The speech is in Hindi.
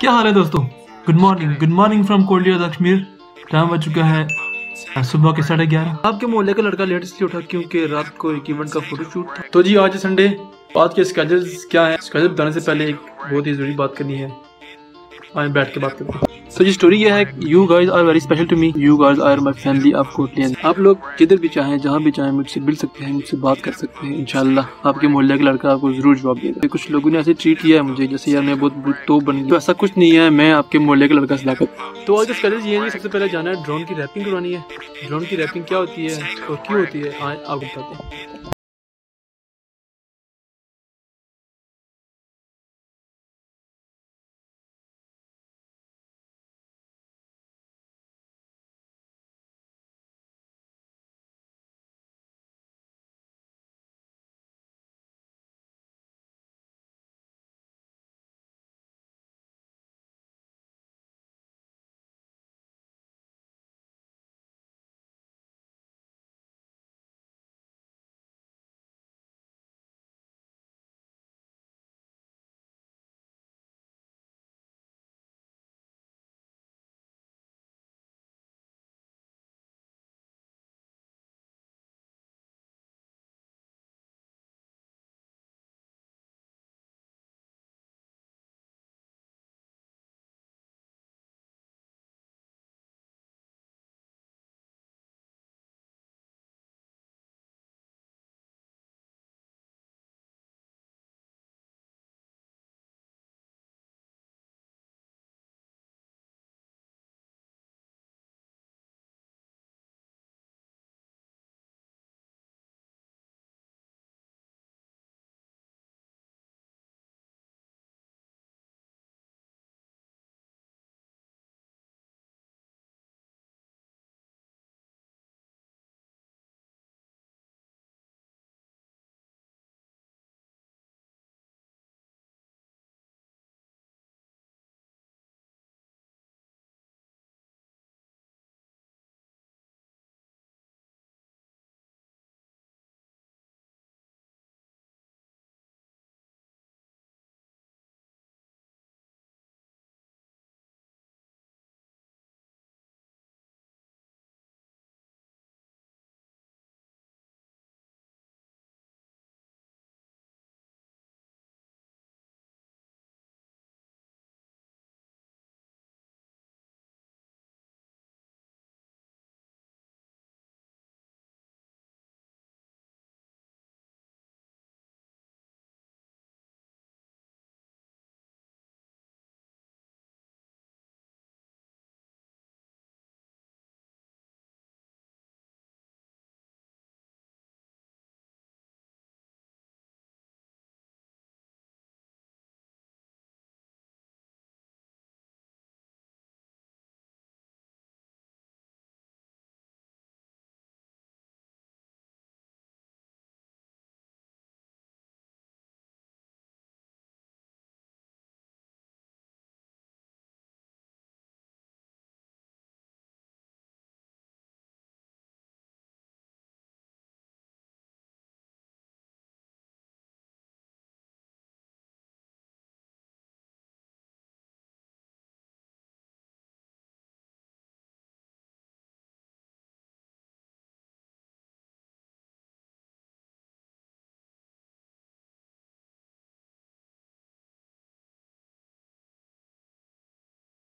क्या हाल है दोस्तों, good morning from Kotli Kashmir. Time हो चुका है सुबह के 11:30। आपके मोहल्ले का लड़का लेट इसलिए उठा क्योंकि रात को एक इवेंट का फोटोशूट था। तो जी आज संडे, आज के स्केड्यूल्स क्या है, स्केड्यूल बताने से पहले एक बहुत ही जरूरी बात करनी है। आए बैठ के बात करते हैं। तो ये स्टोरी ये है, you guys are very special to me, you guys are my family of Kotli. आप लोग जिधर भी चाहें, जहाँ भी चाहें मुझसे मिल सकते हैं, मुझसे बात कर सकते हैं। इंशाल्लाह आपके मोहल्ले का लड़का आपको जरूर जवाब देगा। कुछ लोगों ने ऐसे ट्रीट किया है मुझे, जैसे यार मैं बहुत तो बन गया, तो ऐसा कुछ नहीं है। मैं आपके मोहल्ले का लड़का सदाकत। तो आज इसका ये है, सबसे पहले जाना है ड्रोन की रैपिंग करवानी है। ड्रोन की रैपिंग क्या होती है और क्यों होती है, आज आप बताते हैं।